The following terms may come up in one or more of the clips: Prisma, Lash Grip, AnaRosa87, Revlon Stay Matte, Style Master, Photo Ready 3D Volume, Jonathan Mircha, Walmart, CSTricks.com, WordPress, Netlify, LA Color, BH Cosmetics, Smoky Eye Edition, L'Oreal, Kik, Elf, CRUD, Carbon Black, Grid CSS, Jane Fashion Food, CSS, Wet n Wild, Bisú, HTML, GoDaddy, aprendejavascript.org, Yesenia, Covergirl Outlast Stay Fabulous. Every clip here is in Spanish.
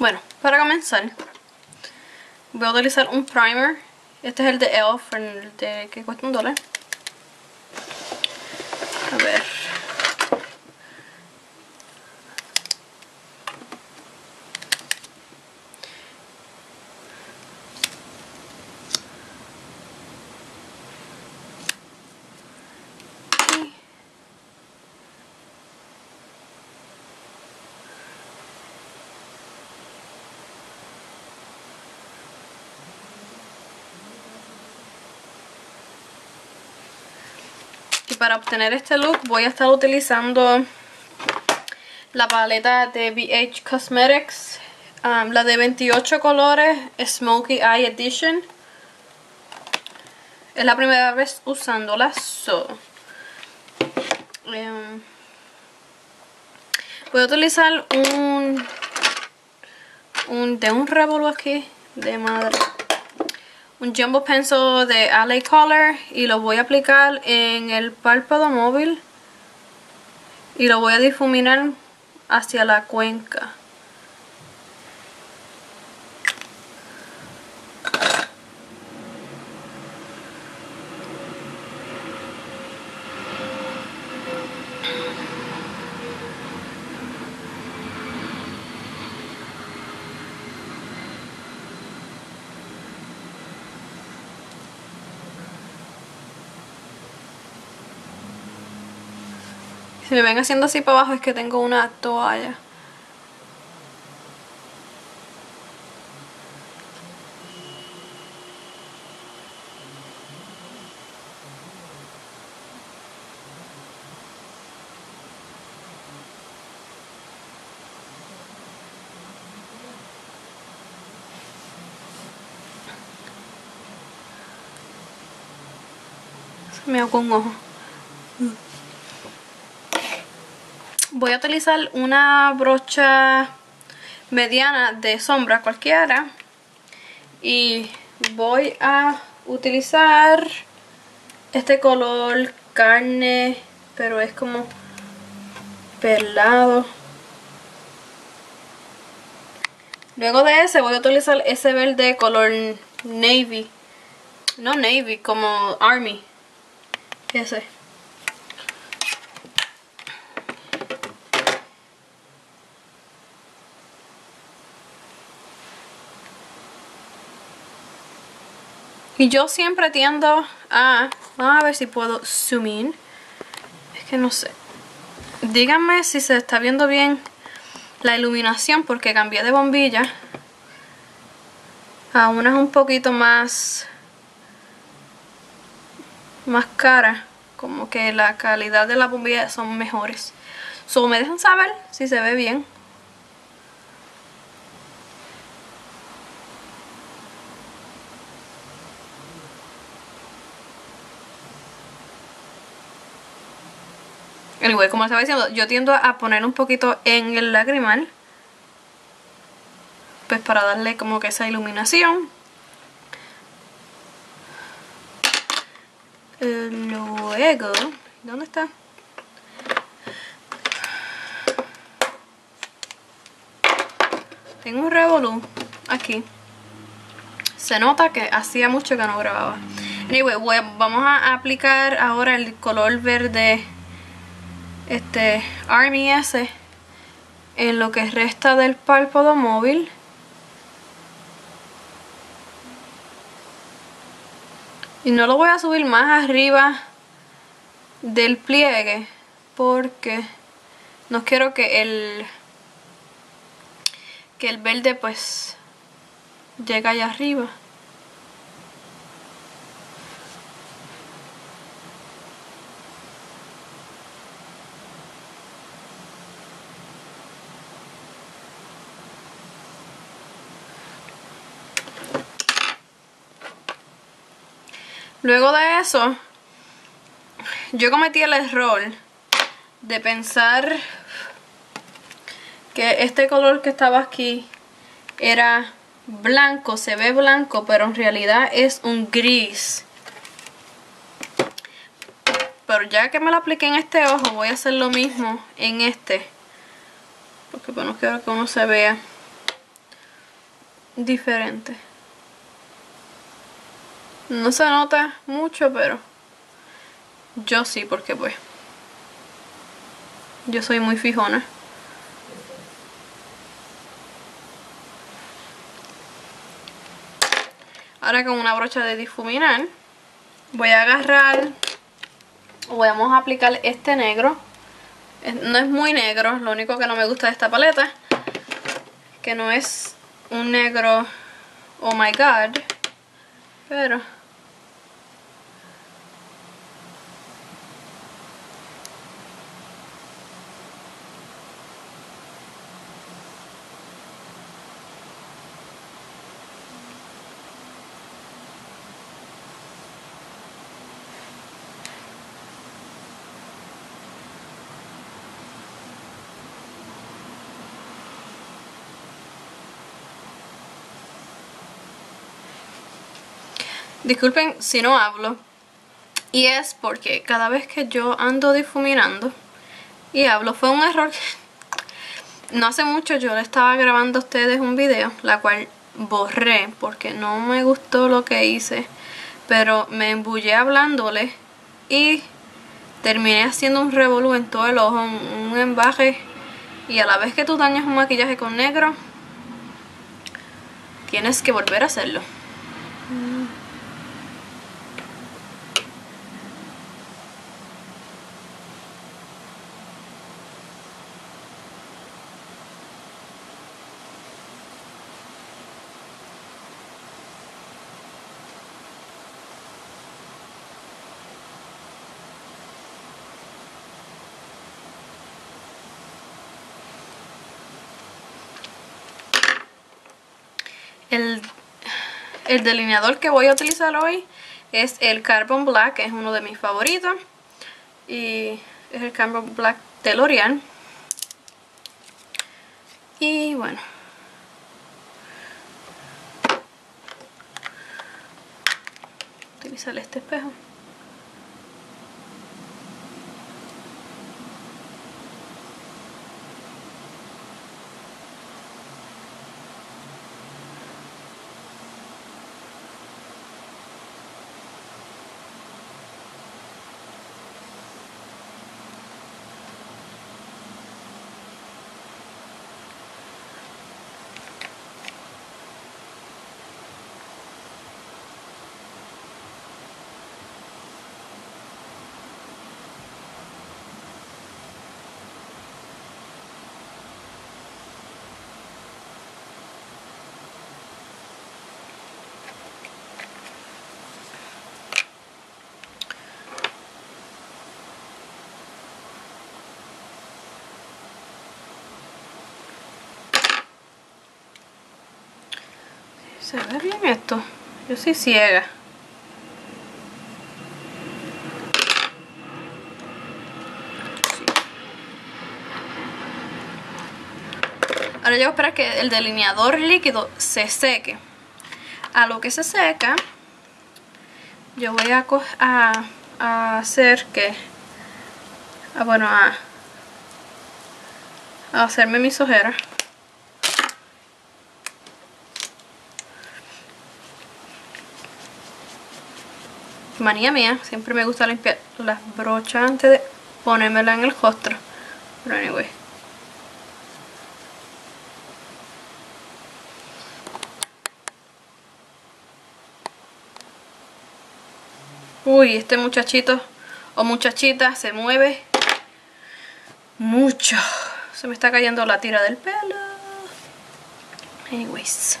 Bueno, para comenzar voy a utilizar un primer. Este es el de Elf, el de que cuesta $1. A ver. Para obtener este look voy a estar utilizando la paleta de BH Cosmetics, la de 28 colores, Smoky Eye Edition. Es la primera vez usándola, voy a utilizar un revolú aquí, de madre. Un Jumbo Pencil de LA Color y lo voy a aplicar en el párpado móvil y lo voy a difuminar hacia la cuenca. Si me ven haciendo así para abajo es que tengo una toalla. Se me hago un ojo. Voy a utilizar una brocha mediana de sombra cualquiera y voy a utilizar este color carne, pero es como perlado. Luego de ese voy a utilizar ese verde color navy, no navy, como army, ese. Y yo siempre tiendo a... Vamos a ver si puedo zoom in. Es que no sé. Díganme si se está viendo bien la iluminación, porque cambié de bombilla a una un poquito más cara. Como que la calidad de las bombillas son mejores. So, me dejan saber si se ve bien. Anyway, como estaba diciendo, yo tiendo a poner un poquito en el lagrimal, pues para darle como que esa iluminación. Luego, ¿dónde está? Tengo un revolú aquí. Se nota que hacía mucho que no grababa. Anyway, vamos a aplicar ahora el color verde, este army ese, en lo que resta del párpado móvil. Y no lo voy a subir más arriba del pliegue, porque no quiero que el verde pues llegue allá arriba. Luego de eso, yo cometí el error de pensar que este color que estaba aquí era blanco, se ve blanco, pero en realidad es un gris. Pero ya que me lo apliqué en este ojo, voy a hacer lo mismo en este, porque no quiero que uno se vea. diferente. No se nota mucho, pero yo sí, porque pues yo soy muy fijona. Ahora con una brocha de difuminar voy a agarrar, vamos a aplicar este negro. No es muy negro, lo único que no me gusta de esta paleta, que no es un negro oh my god, pero disculpen si no hablo, y es porque cada vez que yo ando difuminando y hablo, fue un error que no hace mucho yo le estaba grabando a ustedes un video, la cual borré porque no me gustó lo que hice, pero me embullé hablándoles y terminé haciendo un revolú en todo el ojo, un embaje, y a la vez que tú dañas un maquillaje con negro tienes que volver a hacerlo. El delineador que voy a utilizar hoy es el Carbon Black, que es uno de mis favoritos, y es el Carbon Black de L'Oreal. Y bueno, utilizar este espejo. ¿Se ve bien esto? Yo soy ciega. Sí. Ahora yo voy a esperar que el delineador líquido se seque. A lo que se seca, yo voy a hacerme mis ojeras. Manía mía, siempre me gusta limpiar las brochas antes de ponérmela en el rostro, pero anyway, uy, este muchachito o muchachita se mueve mucho, se me está cayendo la tira del pelo. Anyways,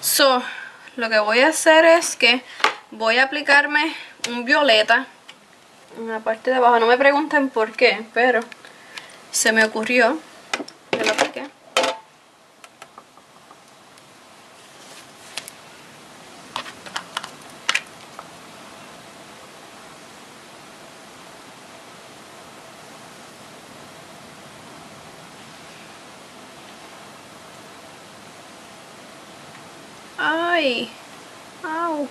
so lo que voy a hacer es que voy a aplicarme un violeta en la parte de abajo. No me pregunten por qué, pero se me ocurrió. Yo lo apliqué. ¡Ay! ¡Au!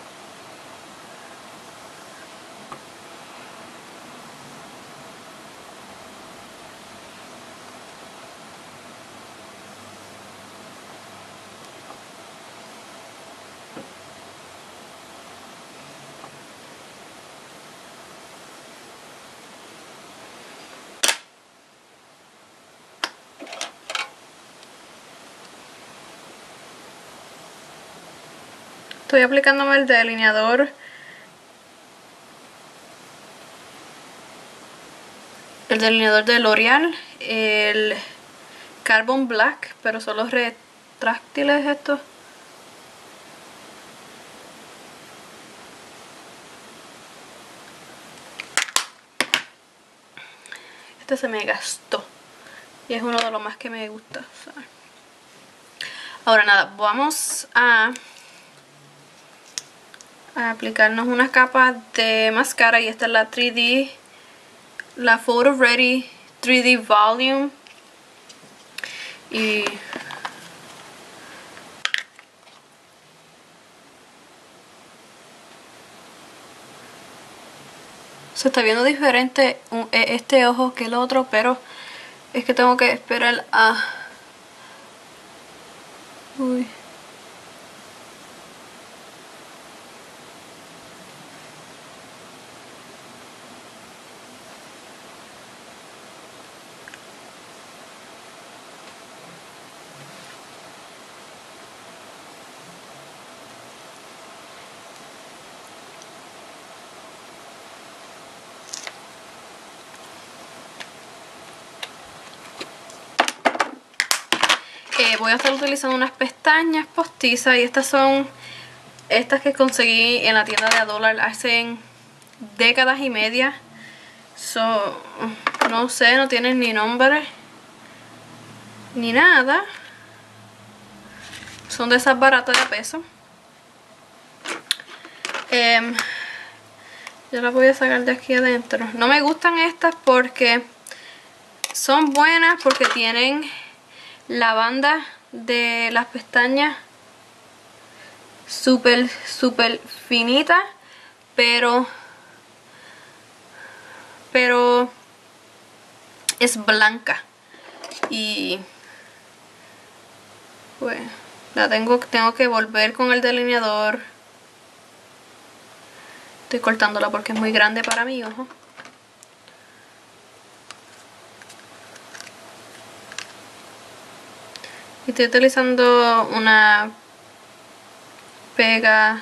Estoy aplicándome el delineador, de L'Oreal, el Carbon Black, pero son los retráctiles estos. Este se me gastó y es uno de los más que me gusta. Ahora nada, vamos a aplicarnos unas capas de máscara, y esta es la 3D, la Photo Ready 3D Volume, y se está viendo diferente este ojo que el otro, pero es que tengo que esperar a... Uy. Voy a estar utilizando unas pestañas postizas, y estas son estas que conseguí en la tienda de $1 hace décadas y media. So, no sé, no tienen ni nombre ni nada. Son de esas baratas de a peso. Yo las voy a sacar de aquí adentro. No me gustan estas porque son buenas, porque tienen la banda de las pestañas súper finita, pero es blanca, y pues la tengo que volver con el delineador. Estoy cortándola porque es muy grande para mi ojo. Estoy utilizando una pega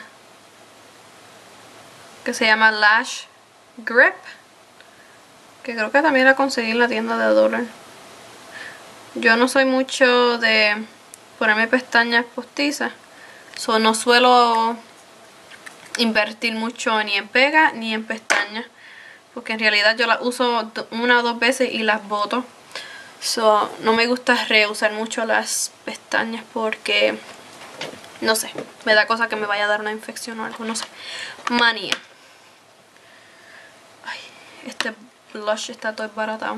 que se llama Lash Grip, que creo que también la conseguí en la tienda de $1. Yo no soy mucho de ponerme pestañas postizas, so no suelo invertir mucho ni en pega ni en pestañas, porque en realidad yo las uso una o dos veces y las boto. So, no me gusta reusar mucho las pestañas porque, no sé, me da cosa que me vaya a dar una infección o algo, no sé. Manía. Ay, este blush está todo baratado.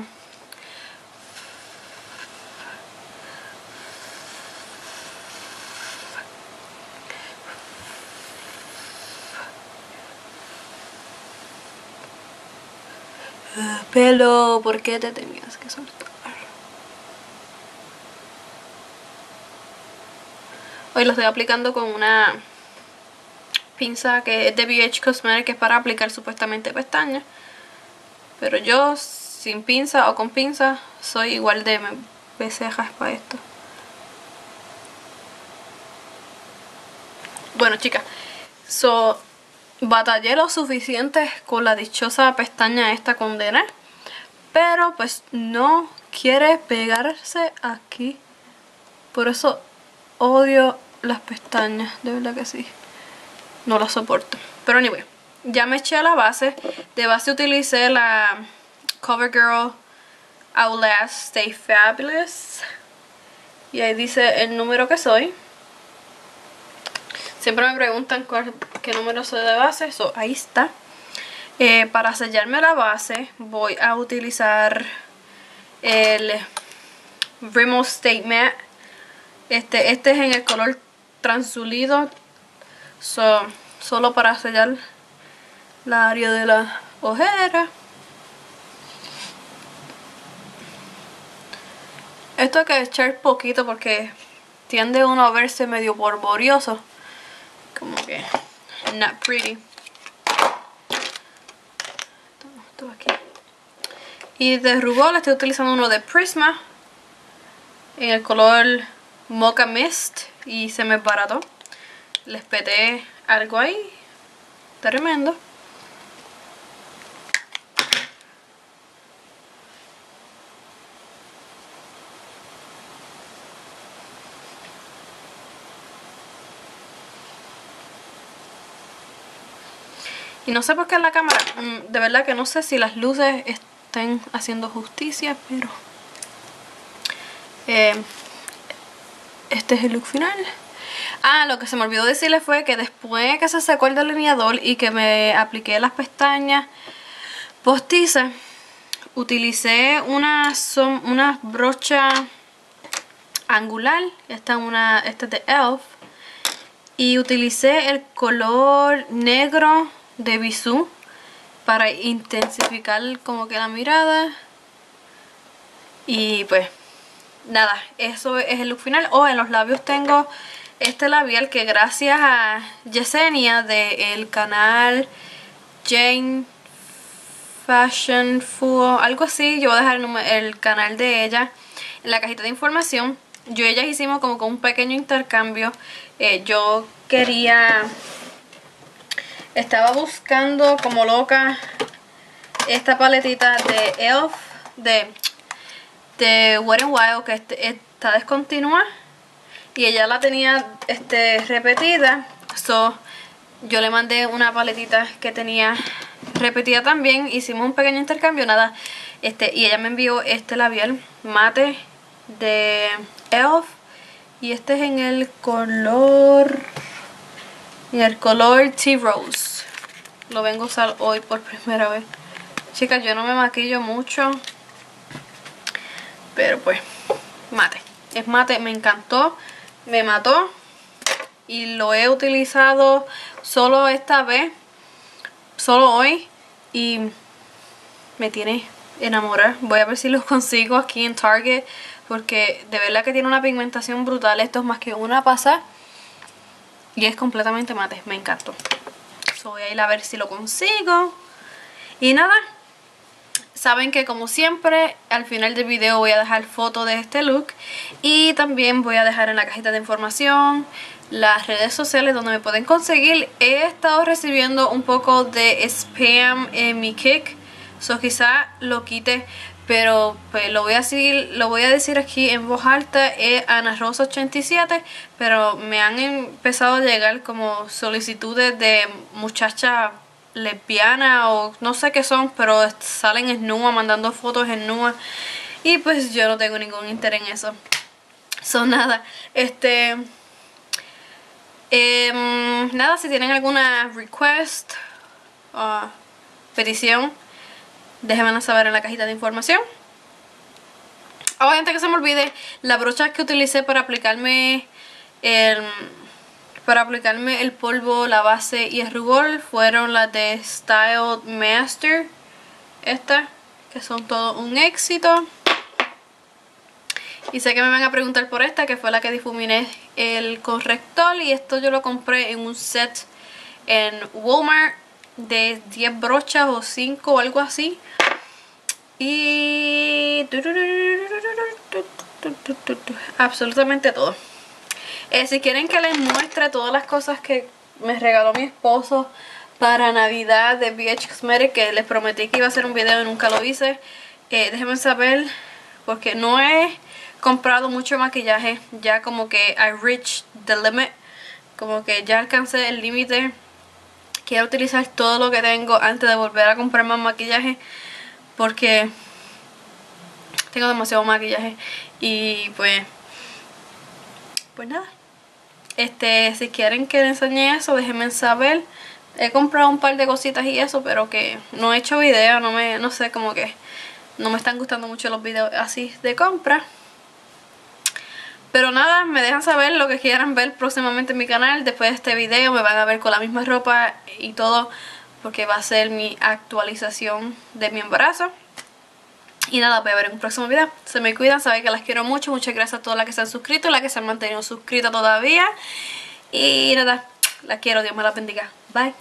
Pelo, ¿por qué te tenías que soltar? Hoy lo estoy aplicando con una pinza que es de BH Cosmetics, que es para aplicar supuestamente pestañas. Pero yo, sin pinza o con pinza, soy igual de becejas para esto. Bueno, chicas, batallé lo suficiente con la dichosa pestaña esta condena, pero pues no quiere pegarse aquí. Por eso odio las pestañas, de verdad que sí, no las soporto. Pero anyway, ya me eché a la base. De base utilicé la Covergirl Outlast Stay Fabulous, y ahí dice el número que soy. Siempre me preguntan qué número soy de base, so, ahí está. Para sellarme la base voy a utilizar el Revlon Stay Matte. Este es en el color translúcido, solo para sellar la área de la ojera. Esto hay que echar poquito porque tiende uno a verse medio borborioso, como que not pretty. Esto aquí. Y de rubor estoy utilizando uno de Prisma en el color Mocha Mist, y se me barató. Les peté algo ahí tremendo. Y no sé por qué la cámara, de verdad que no sé si las luces estén haciendo justicia, pero este es el look final. Ah, lo que se me olvidó decirles fue que después que se secó el delineador y que me apliqué las pestañas postizas, utilicé una brocha angular, esta es de Elf, y utilicé el color negro de Bisú para intensificar como que la mirada. Y pues nada, eso es el look final. En los labios tengo este labial que gracias a Yesenia del canal Jane Fashion Food, algo así, yo voy a dejar el canal de ella en la cajita de información. Yo y ellas hicimos como con un pequeño intercambio. Yo quería... Estaba buscando como loca esta paletita de Elf, de Wet n Wild, que está descontinua. Y ella la tenía repetida. So, yo le mandé una paletita que tenía repetida también. Hicimos un pequeño intercambio, nada. Y ella me envió este labial mate de Elf. Y este es en el color... Y el color Tea Rose. Lo vengo a usar hoy por primera vez. Chicas, yo no me maquillo mucho, pero pues mate. Es mate, me encantó, me mató. Y lo he utilizado solo esta vez, solo hoy, y me tiene enamorada. Voy a ver si los consigo aquí en Target, porque de verdad que tiene una pigmentación brutal. Esto es más que una pasada. Y es completamente mate, me encantó. Voy a ir a ver si lo consigo. Y nada, saben que como siempre, al final del video voy a dejar fotos de este look. Y también voy a dejar en la cajita de información las redes sociales donde me pueden conseguir. He estado recibiendo un poco de spam en mi kick, so quizá lo quite, pero pues lo voy a decir aquí en voz alta. Es AnaRosa87, pero me han empezado a llegar como solicitudes de muchachas lesbianas o no sé qué son, pero salen en nua, mandando fotos en nua, y pues yo no tengo ningún interés en eso. Son nada, nada, si tienen alguna request o petición, déjenmelo saber en la cajita de información. Ahora, antes que se me olvide, la brocha que utilicé para aplicarme el polvo, la base y el rubor fueron las de Style Master. Estas, que son todo un éxito. Y sé que me van a preguntar por esta, que fue la que difuminé el corrector. Y esto yo lo compré en un set en Walmart de 10 brochas o 5 o algo así. Y absolutamente todo. Si quieren que les muestre todas las cosas que me regaló mi esposo para Navidad de BH Cosmetics, que les prometí que iba a hacer un video y nunca lo hice, déjenme saber, porque no he comprado mucho maquillaje. Ya como que I reached the limit, como que ya alcancé el límite. Quiero utilizar todo lo que tengo antes de volver a comprar más maquillaje, porque tengo demasiado maquillaje. Y pues nada, si quieren que les enseñe eso, déjenme saber. He comprado un par de cositas y eso, pero que no he hecho video, no sé, como que no me están gustando mucho los videos así de compra. Pero nada, me dejan saber lo que quieran ver próximamente en mi canal. Después de este video me van a ver con la misma ropa y todo, porque va a ser mi actualización de mi embarazo. Y nada, voy a ver en un próximo video. Se me cuidan, saben que las quiero mucho. Muchas gracias a todas las que se han suscrito, las que se han mantenido suscritas todavía. Y nada, las quiero, Dios me las bendiga. Bye.